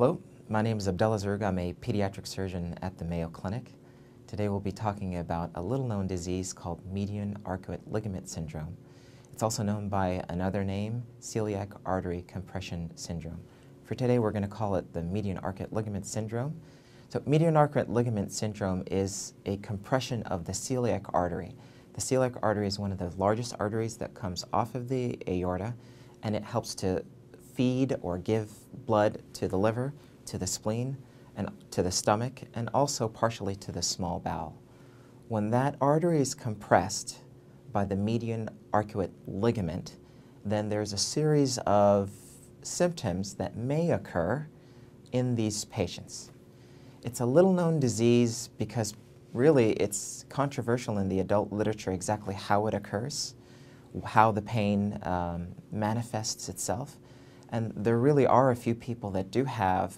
Hello, my name is Abdalla Zarroug. I'm a pediatric surgeon at the Mayo Clinic. Today we'll be talking about a little-known disease called median arcuate ligament syndrome. It's also known by another name, celiac artery compression syndrome. For today, we're going to call it the median arcuate ligament syndrome. So median arcuate ligament syndrome is a compression of the celiac artery. The celiac artery is one of the largest arteries that comes off of the aorta, and it helps to feed or give blood to the liver, to the spleen, and to the stomach, and also partially to the small bowel. When that artery is compressed by the median arcuate ligament, then there's a series of symptoms that may occur in these patients. It's a little-known disease because really it's controversial in the adult literature exactly how it occurs, how the pain manifests itself. And there really are a few people that do have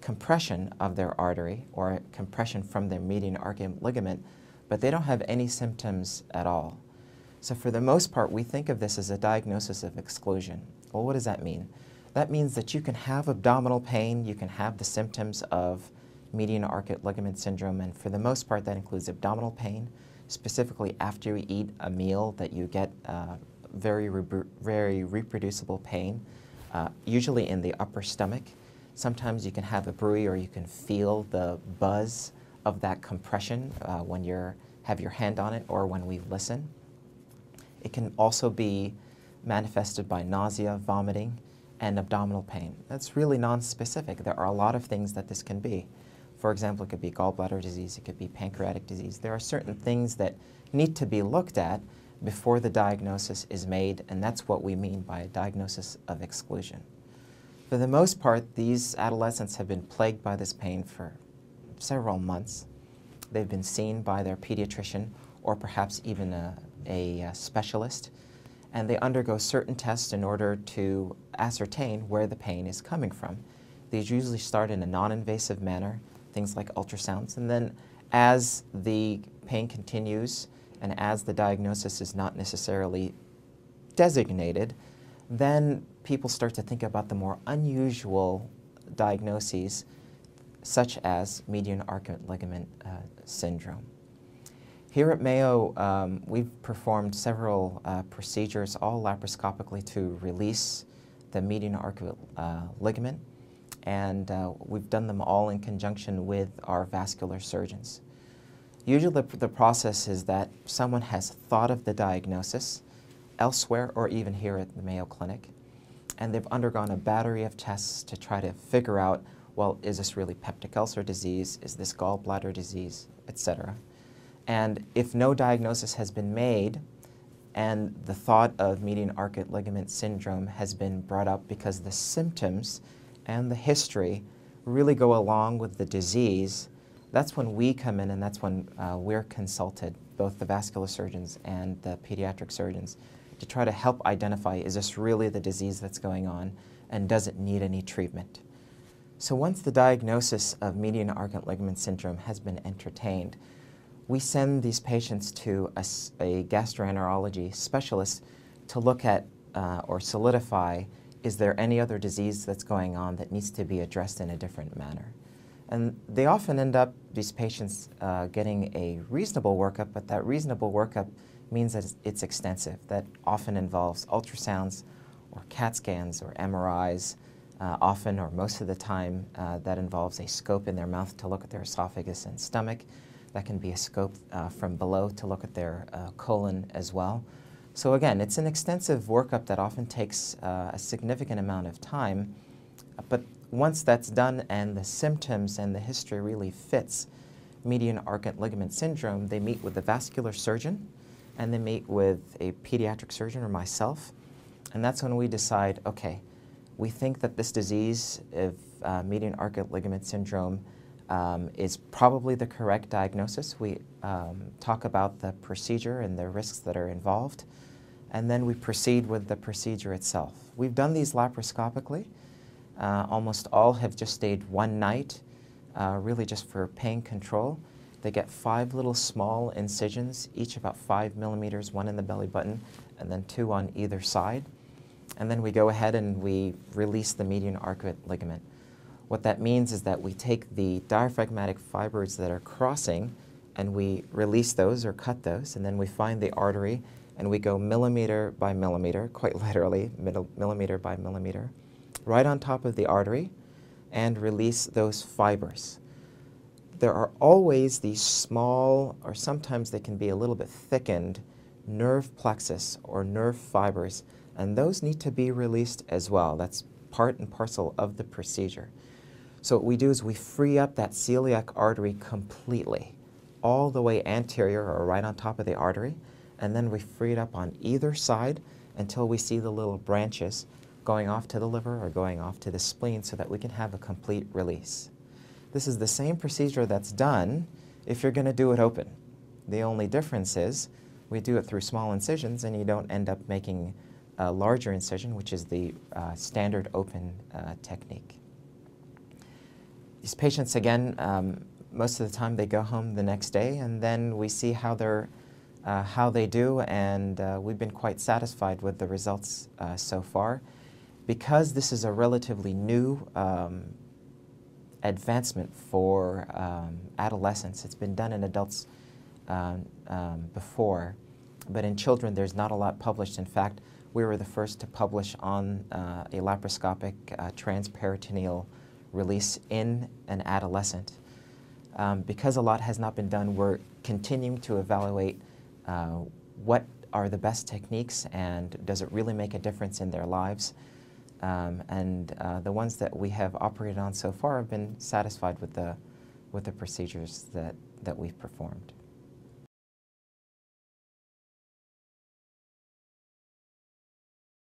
compression of their artery or compression from their median arcuate ligament, but they don't have any symptoms at all. So for the most part, we think of this as a diagnosis of exclusion. Well, what does that mean? That means that you can have abdominal pain, you can have the symptoms of median arcuate ligament syndrome, and for the most part, that includes abdominal pain, specifically after you eat a meal that you get very reproducible pain, usually in the upper stomach. Sometimes you can have a bruise or you can feel the buzz of that compression when you have your hand on it or when we listen. It can also be manifested by nausea, vomiting, and abdominal pain. That's really nonspecific. There are a lot of things that this can be. For example, it could be gallbladder disease, it could be pancreatic disease. There are certain things that need to be looked at before the diagnosis is made, and that's what we mean by a diagnosis of exclusion. For the most part, these adolescents have been plagued by this pain for several months. They've been seen by their pediatrician or perhaps even a specialist, and they undergo certain tests in order to ascertain where the pain is coming from. These usually start in a non-invasive manner, things like ultrasounds, and then as the pain continues and as the diagnosis is not necessarily designated, then people start to think about the more unusual diagnoses such as median arcuate ligament syndrome. Here at Mayo, we've performed several procedures, all laparoscopically, to release the median arcuate ligament, and we've done them all in conjunction with our vascular surgeons. Usually the process is that someone has thought of the diagnosis elsewhere or even here at the Mayo Clinic, and they've undergone a battery of tests to try to figure out, well, is this really peptic ulcer disease, is this gallbladder disease, etc. And if no diagnosis has been made and the thought of median arcuate ligament syndrome has been brought up because the symptoms and the history really go along with the disease, that's when we come in and that's when we're consulted, both the vascular surgeons and the pediatric surgeons, to try to help identify, is this really the disease that's going on and does it need any treatment? So once the diagnosis of median arcuate ligament syndrome has been entertained, we send these patients to a gastroenterology specialist to look at or solidify, is there any other disease that's going on that needs to be addressed in a different manner? And they often end up, these patients, getting a reasonable workup, but that reasonable workup means that it's extensive. That often involves ultrasounds or CAT scans or MRIs. Often or most of the time, that involves a scope in their mouth to look at their esophagus and stomach. That can be a scope from below to look at their colon as well. So again, it's an extensive workup that often takes a significant amount of time. But once that's done and the symptoms and the history really fits median arcuate ligament syndrome, they meet with the vascular surgeon and they meet with a pediatric surgeon or myself. And that's when we decide, okay, we think that this disease of median arcuate ligament syndrome is probably the correct diagnosis. We talk about the procedure and the risks that are involved, and then we proceed with the procedure itself. We've done these laparoscopically. Almost all have just stayed one night, really just for pain control. They get 5 little small incisions, each about 5 millimeters, 1 in the belly button, and then 2 on either side. And then we go ahead and we release the median arcuate ligament. What that means is that we take the diaphragmatic fibers that are crossing and we release those or cut those, and then we find the artery and we go millimeter by millimeter, quite literally, millimeter by millimeter, right on top of the artery and release those fibers. There are always these small, or sometimes they can be a little bit thickened, nerve plexus or nerve fibers, and those need to be released as well. That's part and parcel of the procedure. So what we do is we free up that celiac artery completely, all the way anterior or right on top of the artery, and then we free it up on either side until we see the little branches going off to the liver or going off to the spleen so that we can have a complete release. This is the same procedure that's done if you're going to do it open. The only difference is we do it through small incisions and you don't end up making a larger incision, which is the standard open technique. These patients, again, most of the time they go home the next day and then we see how they do, and we've been quite satisfied with the results so far. Because this is a relatively new advancement for adolescents, it's been done in adults before, but in children there's not a lot published. In fact, we were the first to publish on a laparoscopic transperitoneal release in an adolescent. Because a lot has not been done, we're continuing to evaluate what are the best techniques and does it really make a difference in their lives. The ones that we have operated on so far have been satisfied with the procedures that we've performed.